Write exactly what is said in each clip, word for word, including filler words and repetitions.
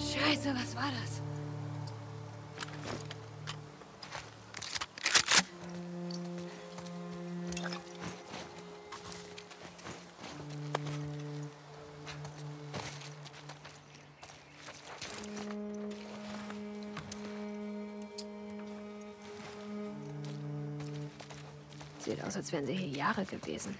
Scheiße, was war das? Sieht aus, als wären sie hier Jahre gewesen.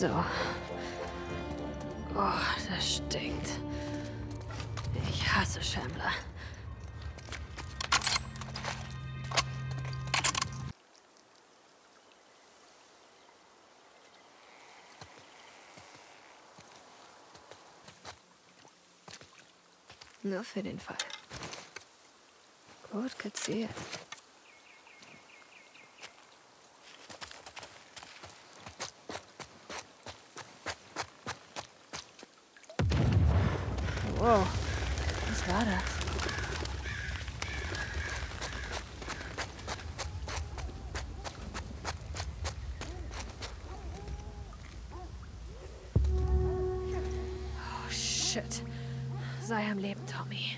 So. Oh, das stinkt. Ich hasse Schämmler. Nur für den Fall. Gut gezielt. Wow, was war das? Oh, shit. Sei am Leben, Tommy.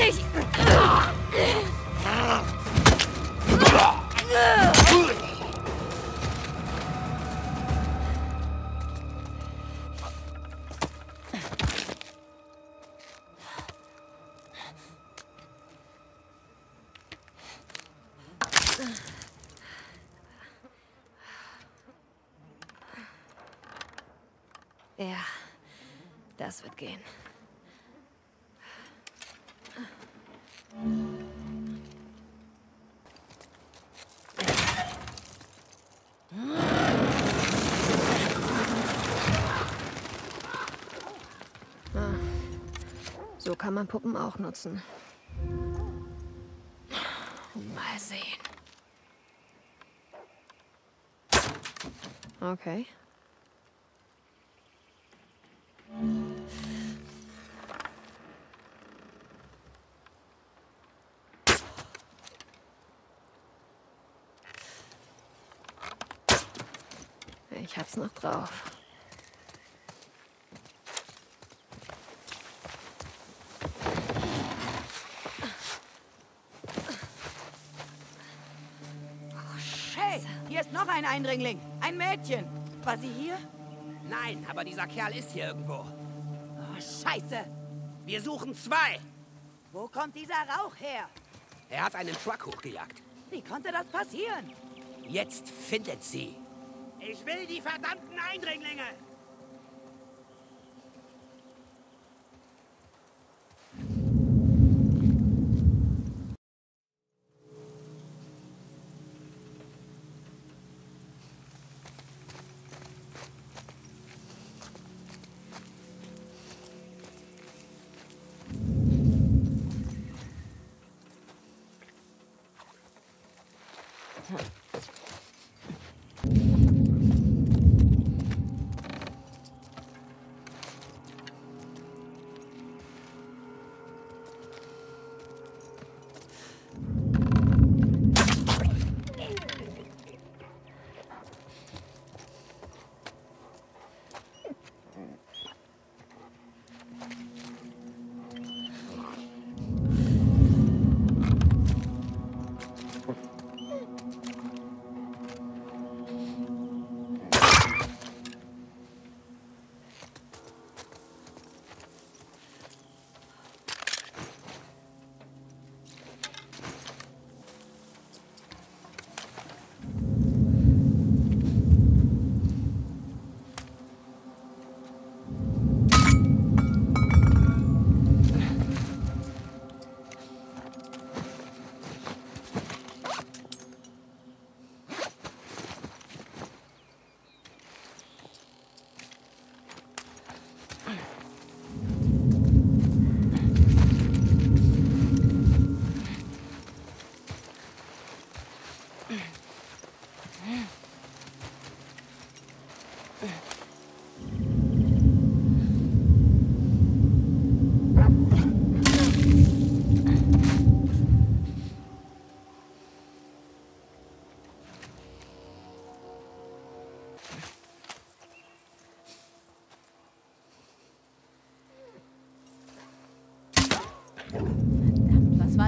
nicht! Ja, das wird gehen. Ah, so kann man Puppen auch nutzen. Mal sehen. Okay. Ich hab's noch drauf. Hey, hier ist noch ein Eindringling. Ein Mädchen. War sie hier? Nein, aber dieser Kerl ist hier irgendwo. Oh, Scheiße. Wir suchen zwei. Wo kommt dieser Rauch her? Er hat einen Truck hochgejagt. Wie konnte das passieren? Jetzt findet sie. Ich will die verdammten Eindringlinge!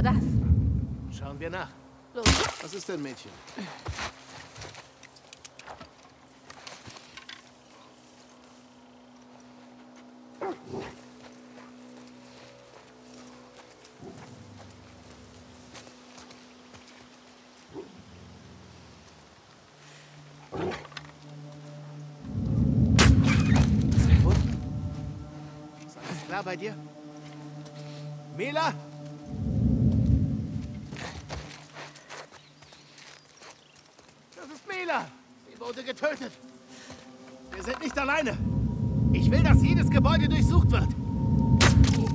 Das. Schauen wir nach. Los. Was ist denn, Mädchen? Ist alles klar bei dir? Mela? Sie wurde getötet. Wir sind nicht alleine. Ich will, dass jedes Gebäude durchsucht wird. Ugh!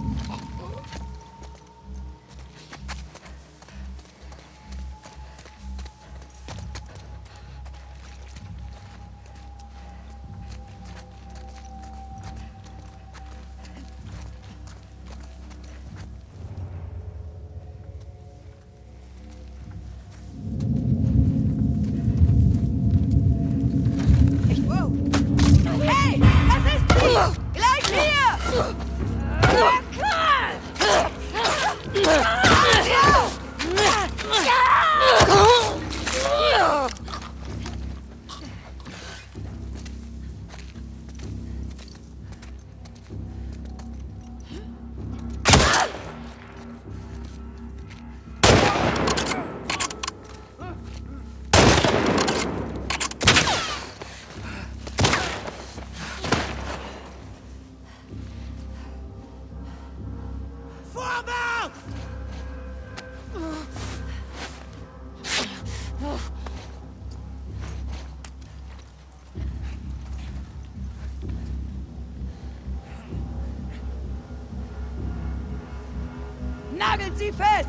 Nagelt sie fest!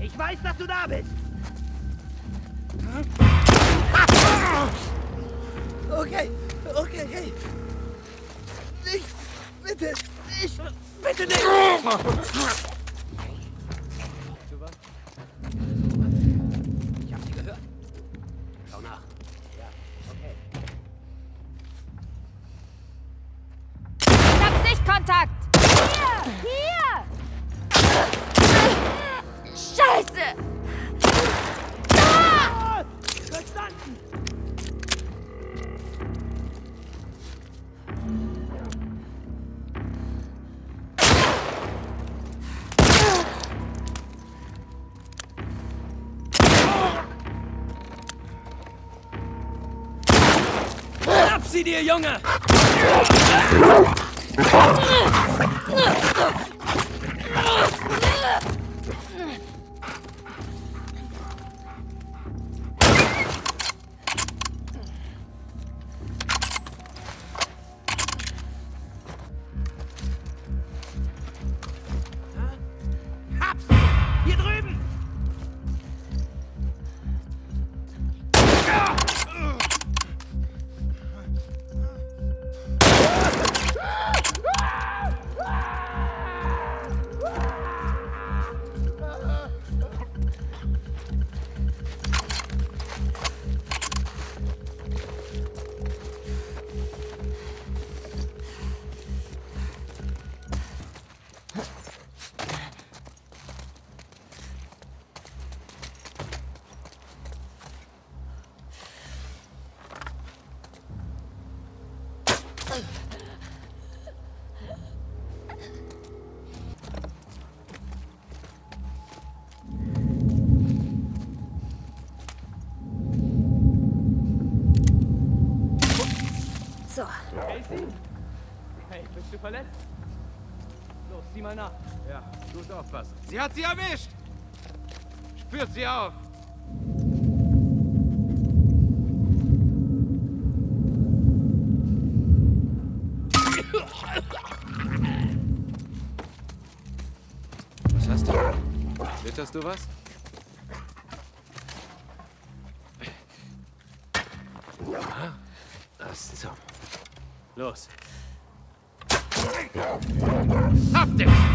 Ich weiß, dass du da bist. Okay, okay, hey. Nicht, bitte, nicht, bitte nicht. Ich hab sie gehört. Schau nach. Ja, okay. Ich hab Sichtkontakt. Hier, hier. Scheiße! Ah! Verstanden! Schnapp sie dir, Junge! So. Casey? Hey, bist du verletzt? Los, zieh mal nach. Ja, gut aufpassen. Sie hat sie erwischt! Spürt sie auf! Was hast du? Witterst du was? Ah, das ist so. Los. Hab dich!